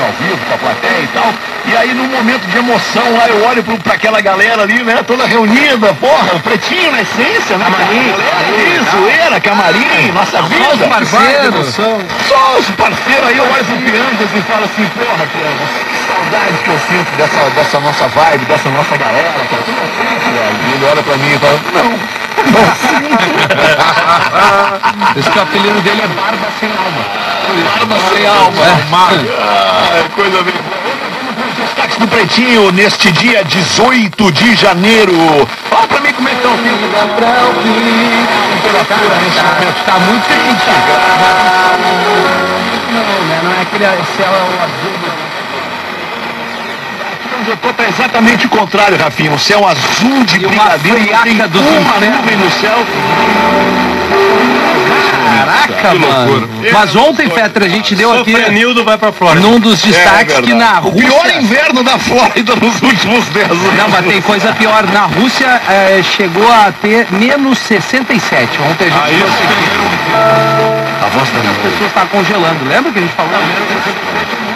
tocando ao vivo, com a plateia e tal. E aí, num momento de emoção, lá eu olho pra aquela galera ali, né? Toda reunida, porra, o Pretinho na essência, né? Camarim, zoeira, camarim, nossa vida. Só os parceiros. Aí eu olho pro Piangas e falo assim, porra, Piangas, saudade que eu sinto dessa nossa vibe, dessa nossa galera, cara. Tu não sente, velho? Ele olha pra mim e fala, não. Esse apelido dele é Barba Sem Alma. Barba Sem Alma. É coisa bem boa. Destaques do Pretinho neste dia 18 de janeiro. Fala pra mim como é que tá o tempo. Temperatura nesse momento tá muito quente. Não é aquele céu azul. Eu tô pra exatamente o contrário, Rafinha. O céu azul de brigadeiro, nuvem no céu. Caraca, mano. Mas ontem, Petra, a gente deu aqui vai pra Flórida, num dos destaques, que na Rússia... O pior inverno da Flórida nos últimos 10 anos. Não, mas tem coisa pior. Na Rússia chegou a ter menos 67. Ontem a gente... A voz da minha pessoa está congelando. Lembra que a gente falou?